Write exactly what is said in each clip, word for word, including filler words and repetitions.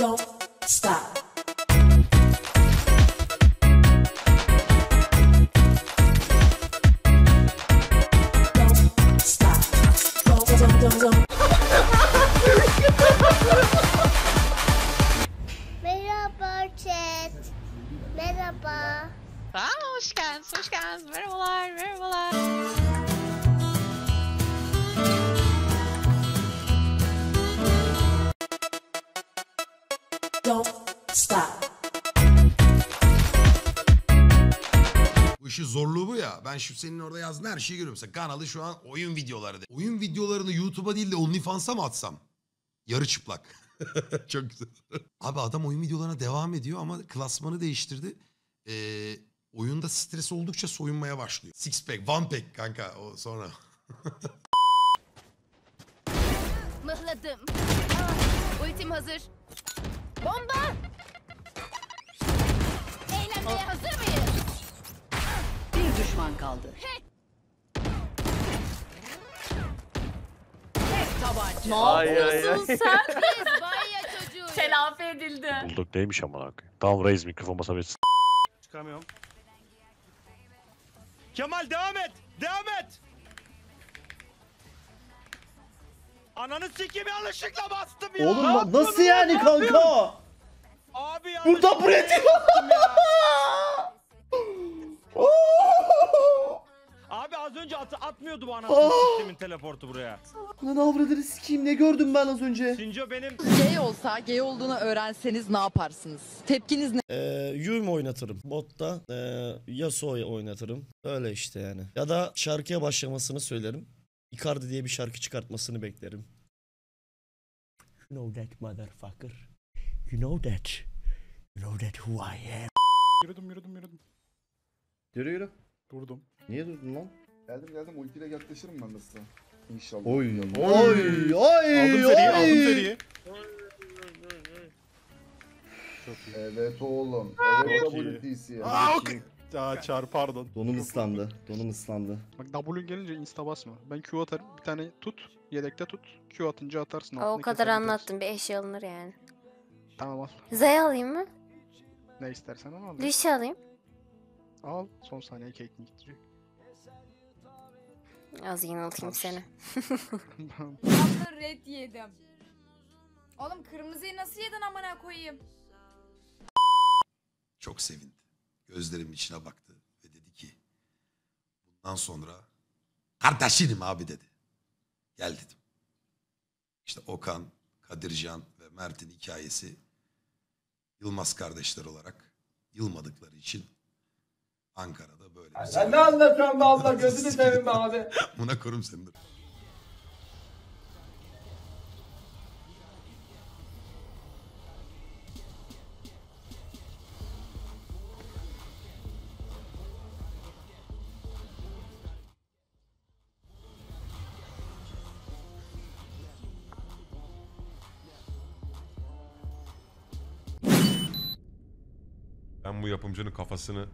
don't stop. Don't stop. Don't, don't, don't, don't. Merhaba chat. Merhaba. Aa, hoş geldiniz, hoş geldiniz. Merhabalar, merhabalar. Don't stop. Bu işin zorluğu bu ya. Ben şimdi senin orada yazdığın her şeyi görüyorum. Mesela kanalı şu an oyun videoları de. Oyun videolarını YouTube'a değil de OnlyFans'a mı atsam? Yarı çıplak. Çok güzel. Abi adam oyun videolarına devam ediyor ama klasmanı değiştirdi. Ee, oyunda stres oldukça soyunmaya başlıyor. Six pack, one pack kanka o sonra. Mıhladım. Aa, ultim hazır. Bomba! Eğlenmeye hazır mıyız? Bir düşman kaldı. Hey. Tek tabanca. Ne yapıyorsun sen? Biz baya çocuğu. Telafi edildi. Bulduk neymiş aman akı. Tamam reis mikrofon basabilirsin. Çıkamıyorum. Kemal devam et. Devam et. Ananı sikeyim yanlışlıkla bastım ya. Oğlum bak nasıl yani kanka? Abi ya. Burada pratik. Abi az önce at atmıyordu bu anasını sistemin teleportu buraya. Lan avradını sikeyim ne gördüm ben az önce? Sinco benim. Gay olsa gay olduğunu öğrenseniz ne yaparsınız? Tepkiniz ne? Ee, Yuum oynatırım. Botta ee, Yasuo'yu oynatırım. Öyle işte yani. Ya da şarkıya başlamasını söylerim. Icardi diye bir şarkı çıkartmasını beklerim. You know that motherfucker. You know that. You know that who I am. Yürüdüm yürüdüm yürüdüm. Yürü yürü. Durdum. Niye durdun lan? Geldim geldim ultiyle yaklaşırım ben de size. İnşallah. Oy oy oy oy. Aldım seriyi aldım seriyi. Çok iyi. Evet oğlum. Evet W T C. Aa okey. Aa çar pardon. Donum ıslandı. Donum ıslandı. Bak W'un gelince insta basma. Ben Q atarım. Bir tane tut. Yedekte tut. Q atınca atarsın. O kadar anlattım. Bir eşya alınır yani. Tamam al. Zay alayım mı? Ne istersen onu al. Lüşe alayım. Al, son saniye kekini gidecek. Az yanıltayım seni. Abla red yedim. Oğlum kırmızıyı nasıl yedin amına koyayım? Çok sevindi. Gözlerimin içine baktı ve dedi ki bundan sonra kardeşinim abi dedi. Gel dedim. İşte Okan, Kadircan ve Mert'in hikayesi Yılmaz kardeşler olarak yılmadıkları için Ankara'da böyle. Sen ne anlatıyorsun be abla gözünü seveyim be abi. Buna korum senindir. Ben bu yapımcının kafasını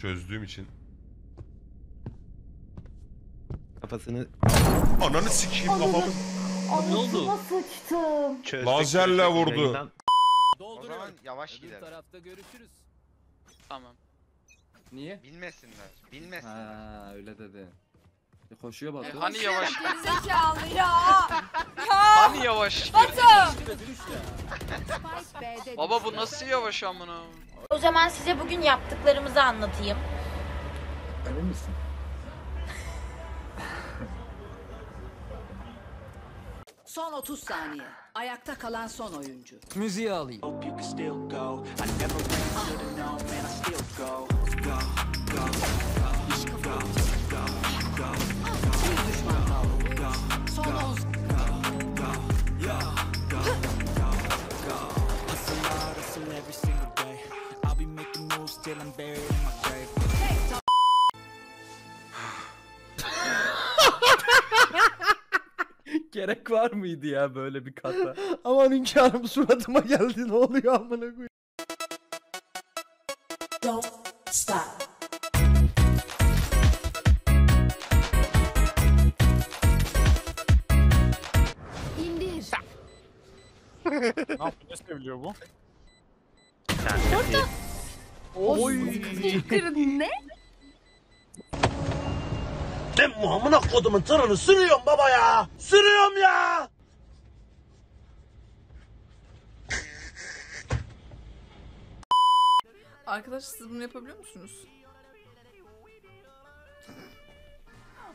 çözdüğüm için kafasını ananı sikeyim kafamı. Ne oldu? Çözdük, lazerle çözdük, vurdu. Yayından... Dolduruyorum. Yavaş gidelim. Tarafta görüşürüz. Tamam. Niye? Bilmesinler. Bilmesinler. Ha öyle dedi. E, koşuyor bak. E, hani yavaş. Zekalı ya. Hani yavaş. Baba bu nasıl yavaş amına? O zaman size bugün yaptıklarımızı anlatayım. Öyle misin? Son otuz saniye. Ayakta kalan son oyuncu. Müziği alayım. Bir düşman kaldı. Son on. Gerek var mıydı ya böyle bir kata? Aman hünkârım suratıma geldi ne oluyor amına koyayım. Don't stop. İndir. Ne yaptı? Ne seviliyor bu? Orada. Oy. Ne? Ben Muhammed'e kodumun tırını sürüyorum baba ya. Sürüyorum ya. Arkadaşlar siz bunu yapabiliyor musunuz?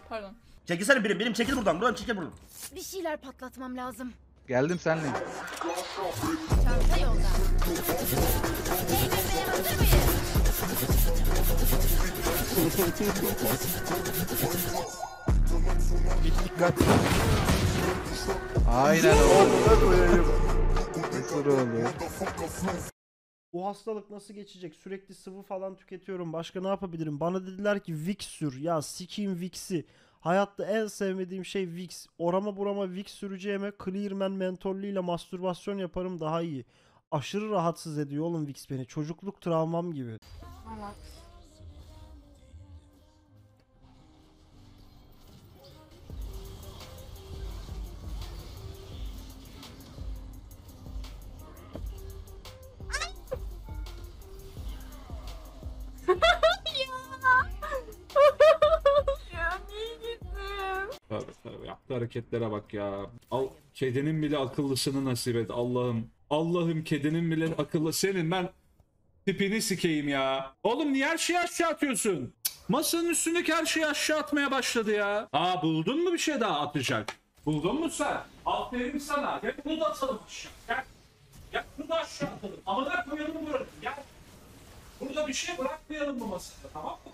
Pardon. Çekilsene birim, benim çekil buradan, buradan çekil buradan. Bir şeyler patlatmam lazım. Geldim senle. Çanta yolda. Eğlenmeye hazır mıyız? Dikkat. Aynen oğlum. Nasıl oluyor? O hastalık nasıl geçecek? Sürekli sıvı falan tüketiyorum. Başka ne yapabilirim? Bana dediler ki Vicks sür. Ya sikiyim Vicks'i. Hayatta en sevmediğim şey Vicks. Orama burama Vicks süreceğime Clearman mentollüyle mastürbasyon yaparım daha iyi. Aşırı rahatsız ediyor oğlum Vicks beni. Çocukluk travmam gibi. Evet. Hareketlere bak ya. Al, kedinin bile akıllısını nasip et Allah'ım. Allah'ım kedinin bile akıllı. Senin ben tipini sikeyim ya. Oğlum niye her şeyi aşağı atıyorsun? Masanın üstündeki her şeyi aşağı atmaya başladı ya. Aa buldun mu bir şey daha atacak? Buldun mu sen? Aferin sana. Gel bunu da atalım aşağı. Gel. Gel bunu da aşağı atalım. Ama da koyalım buraya. Gel. Burada bir şey bırakmayalım bu masada, tamam mı?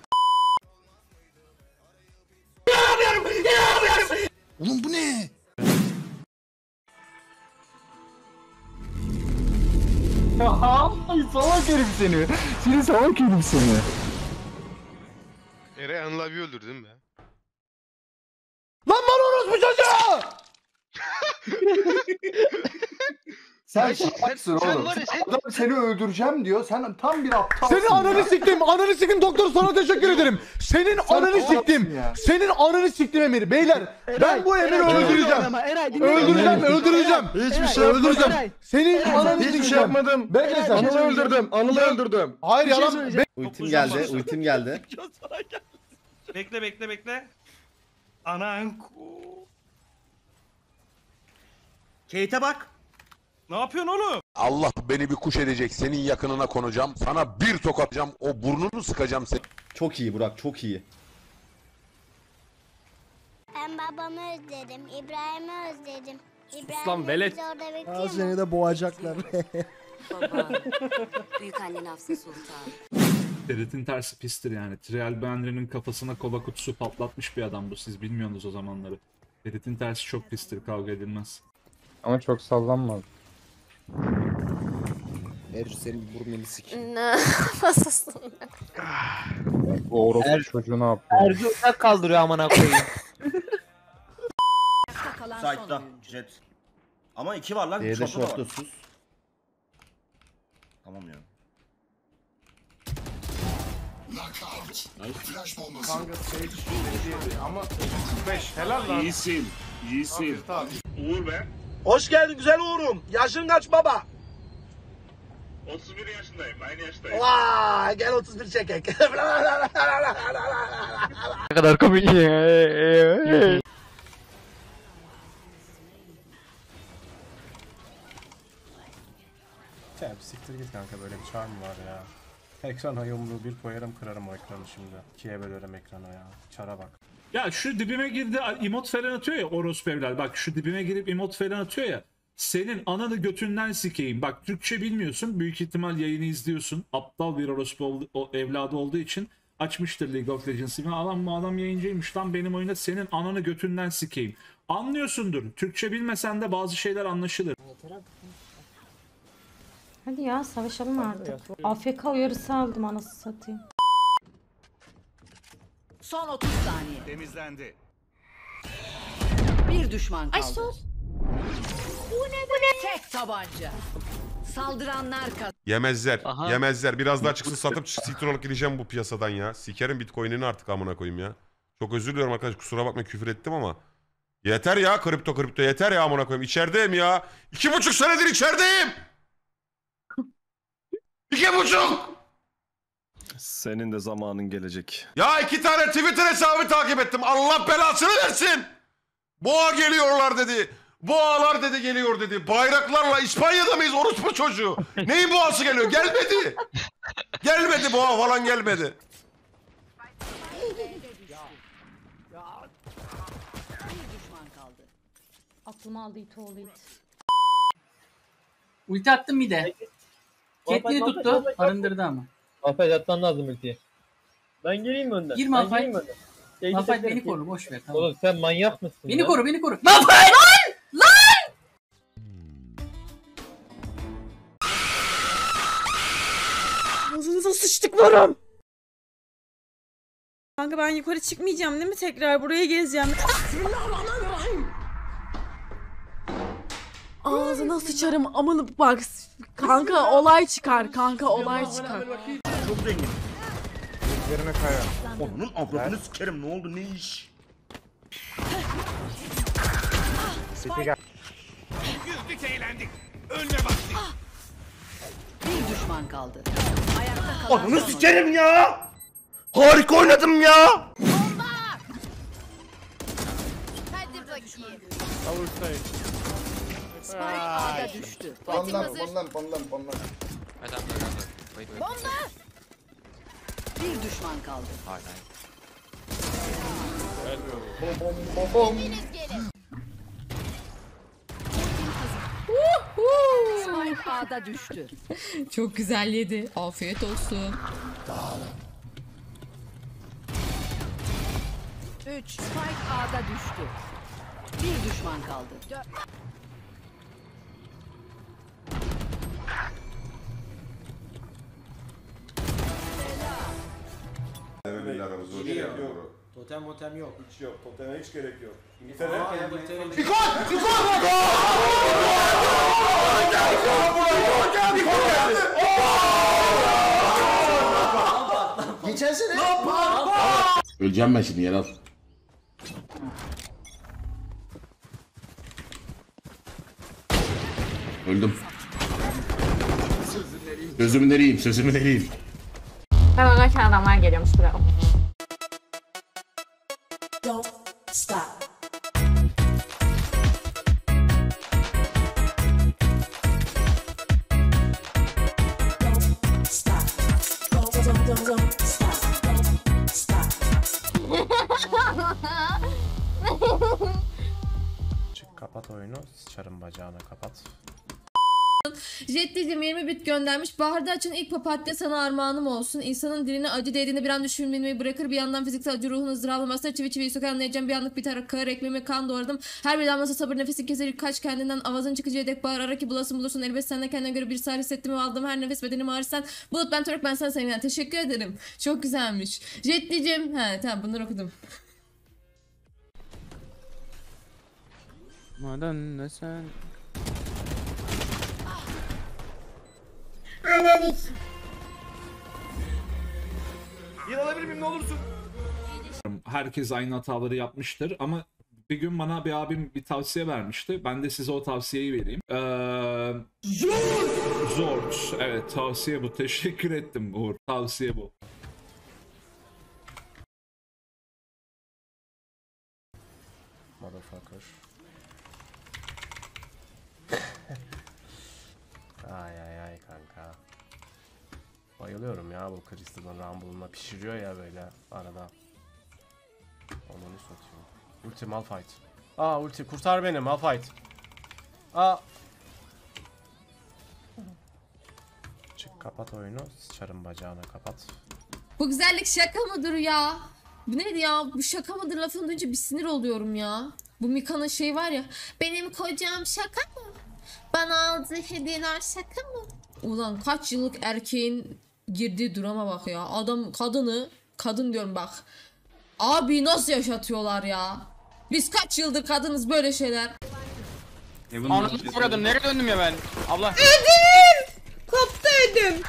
Ne yapıyorum? Ne yapıyorum? Oğlum bu ne? Ay salak herif seni. Seni salak herif seni. Eray Anıl abi öldürdün mü? Lan bana orospu çocuğu! Sen sen, sen, sen oğlum. Var ya, sen... Adam seni öldüreceğim diyor. Sen tam bir aptalsın. Senin ananı siktim. Ananı siktim doktor, sana teşekkür ederim. Senin sen ananı siktim. Senin ananı siktim Emir. Beyler Eray, ben bu Emir'i öldüreceğim. Eray, öldüreceğim, öldüreceğim. Hiçbir şey öldüreceğim. Eray, senin Eray, ananı hiçbir şey yapmadım. Ben de seni öldürdüm. Anıl'ı öldürdüm. Hayır yalan. Şey ultim geldi. Ultim geldi. Bekle bekle bekle. Anan. Kate'e bak. Ne yapıyorsun oğlum? Allah beni bir kuş edecek. Senin yakınına konacağım. Sana bir tokat atacağım. O burnunu sıkacağım seni. Çok iyi Burak, çok iyi. Ben babamı özledim. İbrahim'i özledim. İbrahim Aslan velet. Aa, seni de boğacaklar. Baba. Büyük annen Hafsa Sultan. Teretin tersi pistir yani. Trial Benri'nin kafasına kola kutusu patlatmış bir adam bu. Siz bilmiyorsunuz o zamanları. Teretin tersi çok pistir. Kavga edilmez. Ama çok sallanmadı. Ercü senin bir burnunu sikeyim. Ne yapasasın? O orospu çocuğu ne yapıyor? Ercü uzak kaldırıyor amına koyayım. Sight'ta jet. Ama iki var lan, çorba da var. Tamam ya. Kanka seyirci şey ama beş helal lan. İyisin, iyisin. Uğur be. Hoş geldin güzel Uğur'um. Yaşın kaç baba? otuz bir yaşındayım. Aynı yaştayım. Vaa gel otuz bir çekek. Ne kadar komik ya. Ya siktir git kanka, böyle bir charm var ya. Ekrana yumruğu bir koyarım, kırarım o ekranı şimdi. İkiye bölerim ekranı ya. Çara bak. Ya şu dibime girdi emot falan atıyor ya orospu evler. Bak şu dibime girip emot falan atıyor ya. Senin ananı götünden sikeyim. Bak Türkçe bilmiyorsun. Büyük ihtimal yayını izliyorsun. Aptal bir orospu evladı olduğu için açmıştır League of Legends'i. Adam mı adam yayıncıymış lan benim oyunda, senin ananı götünden sikeyim. Anlıyorsundur. Türkçe bilmesen de bazı şeyler anlaşılır. Hadi ya savaşalım artık. A F K uyarısı aldım anasını satayım. Son otuz saniye. Temizlendi. Bir düşman kaldı. Ay sus. Bu ne bu ne? Tek tabanca. Saldıranlar kazandı. Yemezler. Aha. Yemezler. Biraz daha çıksın satıp siktir olup gideceğim bu piyasadan ya. Sikerim Bitcoin'ini artık amına koyayım ya. Çok özür diliyorum arkadaş, kusura bakma küfür ettim ama Yeter ya kripto kripto yeter ya amına koyayım. İçerideyim ya. İki buçuk senedir içerideyim. İki buçuk. Senin de zamanın gelecek. Ya iki tane Twitter hesabı takip ettim. Allah belasını versin. Boğa geliyorlar dedi. Boğalar dedi geliyor dedi. Bayraklarla İspanya'da mıyız orospu çocuğu? Neyin boğası geliyor? Gelmedi. Gelmedi boğa falan gelmedi. Aklıma aldı it oğlu it. Ulti attım bir de. Ketini tuttu. Arındırdı ama. Alfayt atman lazım ultiyi. Ben geleyim mi önden? Girme Alfayt. Alfayt beni koru boş ver. Tamam. Oğlum sen manyak mısın? Beni ya? Koru beni koru. Alfayt! Lan! Lan! Ağzınıza sıçtıklarım. Kanka ben yukarı çıkmayacağım değil mi? Tekrar buraya gezeceğim. Ağzına sıçarım amını bak kanka olay çıkar kanka olay çıkar. Çok zengin. Yerine kaya. Onun avradını sikerim ne oldu ne iş? Siti gel. Güldük eğlendik. Önüne baktık. Bir düşman kaldı. Ayakta kalan. Onu sikerim ya. Harika oynadım ya. Bomba. Hadi bakayım. Avuçtayım. Spike A'da düştü. Bomba, bomba, bomba, bomba. Bomba! Bir düşman kaldı. Hayır, hayır. Bom, bom, bom, bom. Spike A'da düştü. Çok güzel yedi. Afiyet olsun. üç. Spike A'da düştü. Bir düşman kaldı. dört. Totem motem yok. Hiç yok. Toteme hiç gerek yok. İngiltere. İkon! İkon! Gel İkon buraya! Gel İkon geldi! Geçen sene... Öleceğim ben şimdi Yeral. Öldüm. Sözümü nereyim? Sözümü nereyim? Ben ona ki adamlar geliyormuş buraya. Don't stop. Don't stop. Don't, don't, don't, don't stop. Don't stop. Çık kapat oyunu, sıçarım bacağına kapat. Jetticim yirmi bit göndermiş. Baharda açın ilk papatya sana armağanım olsun. İnsanın diline acı değdiğinde bir an düşünmeyi bırakır. Bir yandan fiziksel acı ruhunu zırhalamasına çivi çiviyi sokan neyeceğim. Bir anlık bir tarak kağır ekmeğime kan doğradım. Her bir damlası sabır nefesi keserek kaç kendinden avazın çıkıcıya dek bağırara ki bulasın bulursun. Elbet sen de kendine göre bir sar hissettim ve aldım her nefes bedenim ağrı sen. Bulut ben Törek ben sana sevinen. Teşekkür ederim. Çok güzelmiş. Jetticim. He tamam bunları okudum. Madan ne sen... Yıl alabilir miyim ne olursun? Herkes aynı hataları yapmıştır ama bir gün bana bir abim bir tavsiye vermişti. Ben de size o tavsiyeyi vereyim. Ee... Zor! Zor. Evet tavsiye bu. Teşekkür ettim Uğur. Tavsiye bu. Motherfucker. Ay ay ay kanka. Bayılıyorum ya bu Crystal'ın Rumble'ına pişiriyor ya böyle arada. Onu satıyor. Ulti Malphite. Aa ulti kurtar beni Malphite. Aa. Çık kapat oyunu. Sıçarım bacağına kapat. Bu güzellik şaka mıdır ya? Bu neydi ya? Bu şaka mıdır lafını duyunca bir sinir oluyorum ya. Bu Mika'nın şeyi var ya. Benim kocam şaka mı? Bana aldığı hediyeler şaka mı? Ulan kaç yıllık erkeğin girdiği duruma bak ya. Adam kadını, kadın diyorum bak. Abi nasıl yaşatıyorlar ya? Biz kaç yıldır kadınız böyle şeyler. Anasını koradım. Nereye döndüm ya ben? Abla. Ödüm! Koptu ödüm.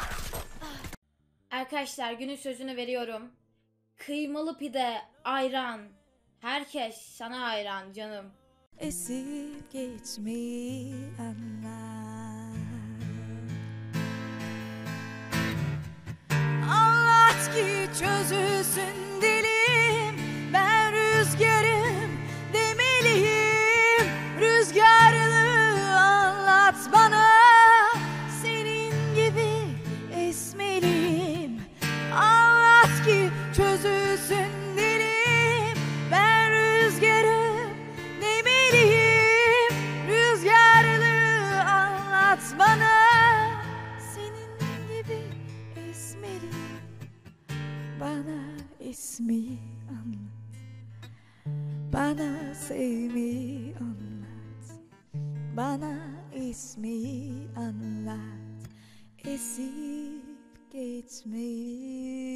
Arkadaşlar günün sözünü veriyorum. Kıymalı pide, ayran. Herkes sana hayran canım. esip geçmeyi anlar. Anlat ki çözülsün dilim, ben rüzgarım demeliyim, rüzgarlı anlat bana, senin gibi esmeliyim. Anlat ki çözülsün. Bana senin gibi esmeri, bana ismi anlat, bana sevmeyi anlat, bana ismi anlat, esip geçmeyi.